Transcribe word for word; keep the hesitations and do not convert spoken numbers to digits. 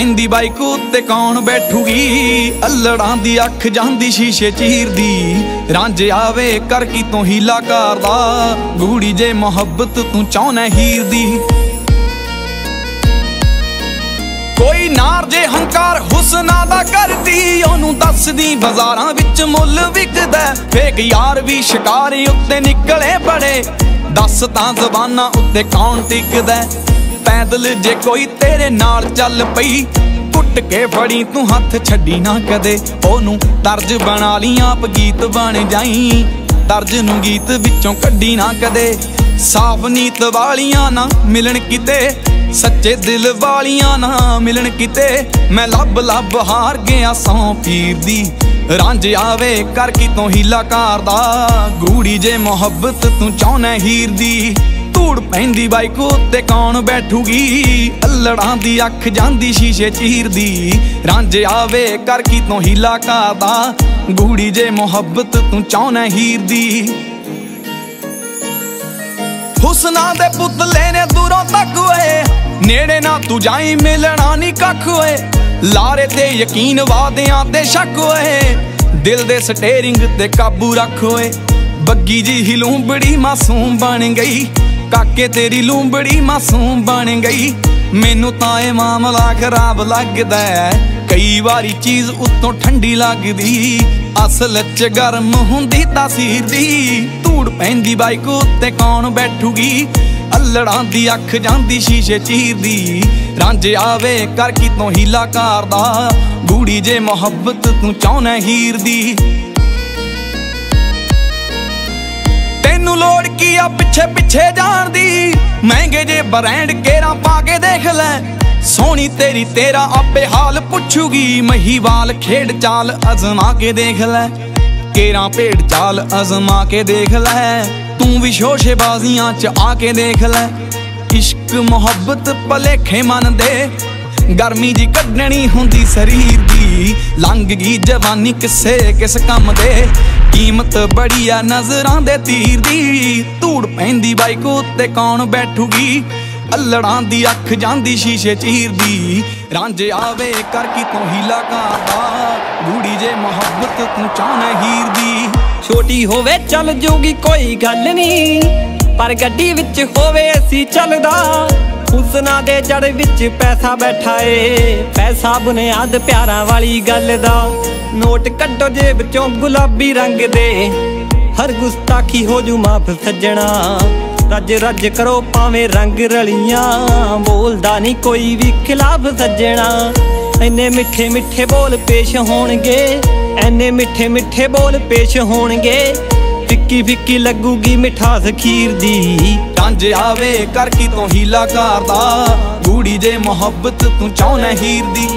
ਪੈਂਦੀ ਬਾਈਕ ਉੱਤੇ ਕੌਣ ਬੈਠੂਗੀ ਅਲੜਾਂ ਦੀ ਅੱਖ ਜਾਂਦੀ ਸ਼ੀਸ਼ੇ ਚੀਰਦੀ ਰਾਂਝੇ ਆਵੇ ਕਰ ਕੀ ਤੂੰ ਹੀਲਾ ਕਰਦਾ ਗੂੜੀ ਜੇ ਮੁਹੱਬਤ ਤੂੰ ਚਾਹੁੰਨਾ ਹੀਰ ਦੀ कोई नार जे हंकार हुसना दा करती ओनू दस दी बाजारां विच मुल विकदा फेक यार भी शिकार उत्ते निकले बड़े दस तां जबाना उत्ते कौन टिकदा पैदल जे कोई तेरे नाल चल पई कुट के फड़ी तू हथ छड्डी ना कदे ओनू तर्ज बना ली आप गीत बन जाई तर्ज नू गीत विचों कड्डी ना कदे साफ नीत वालियां ना मिलन किते सच्चे दिल वालियां ना मिलन किते मैं लब लब हार गया सौं पीर दी रांझे आवे कर की तों हीला करदा गूड़ी जे मुहब्बत तू चाहुना हीर दी धूड़ पैंदी बाइक उत्ते कौन बैठूगी अल्लड़ां दी अख जांदी शीशे चीर दी रांझे आवे कर की तों हीला करदा गूड़ी जे मुहब्बत तू चाहुना हीर दी हुसना दे पुतले ने दूरों तक होए नेड़े ना तू जाई मिलना नी कख होए लारे ते यकीन वादियां ते शक होए दिल दे स्टेरिंग ते काबू रख होए बग्गी जी ही लूंबड़ी मासूम बन गई काके तेरी लूंबड़ी मासूम बन गई मैनू तां इह मामला खराब लगदा कई वारी चीज उत्तों ठंडी लगदी असल च गर्म हुंदी तासीर दी धूड़ पैंदी बाइक उत्ते कौन बैठूगी अल्लड़ां दी अख जांदी शीशे चीरदी रांझे आवे कर की तों हीला करदा गूड़ी जे मुहब्बत तू चाहुना हीर दी तेनू लोड़ की आ पिछे पिछे जान दी महंगे जे ब्रांड केरा पा के देख लै सोनी तेरी तेरा आपे हाल पुछूगी महीवाल खेड़ चाल अजमा के देख लै केरा पेड़ चाल अजमा के देख लै तू भी शोशेबाजियां च आके देख लै इश्क मुहब्बत भलेखे मन दे गर्मी जी कढ़नी हुंदी शरीर दी लंघ गई जवानी किसे किस कम दे कीमत बड़ी आ नजरां दे तीर दी धूड़ पैंदी बाइक उत्ते कौन बैठूगी अल्लड़ां दी अख जांदी शीशे चीर दी रांझे आवे कर की तूं हीला करदा गूड़ी जे मुहब्बत तू चाहुना हीर दी छोटी होवे चल जूगी कोई गल नहीं पर गड्डी विच होवे असी चलदा हुसना दे जड़ विच पैसा बैठा है पैसा बुनियाद प्यारा वाली गल दा नोट कड्डो जेब चों गुलाबी रंग दे हर गुस्ताखी हो जू माफ सज्जना रज रज करो पावे रंग रलियां बोलदा नहीं कोई भी खिलाफ सजना इन्ने मिठे मिठे बोल पेश होणगे इन्ने मिठे मिठे बोल पेश होणगे फिक्की फिक्की लगूगी मिठास खीर दी रांझे आवे कर की तूं हीला करदा गूड़ी जे मुहब्बत तू चाहुना हीर दी।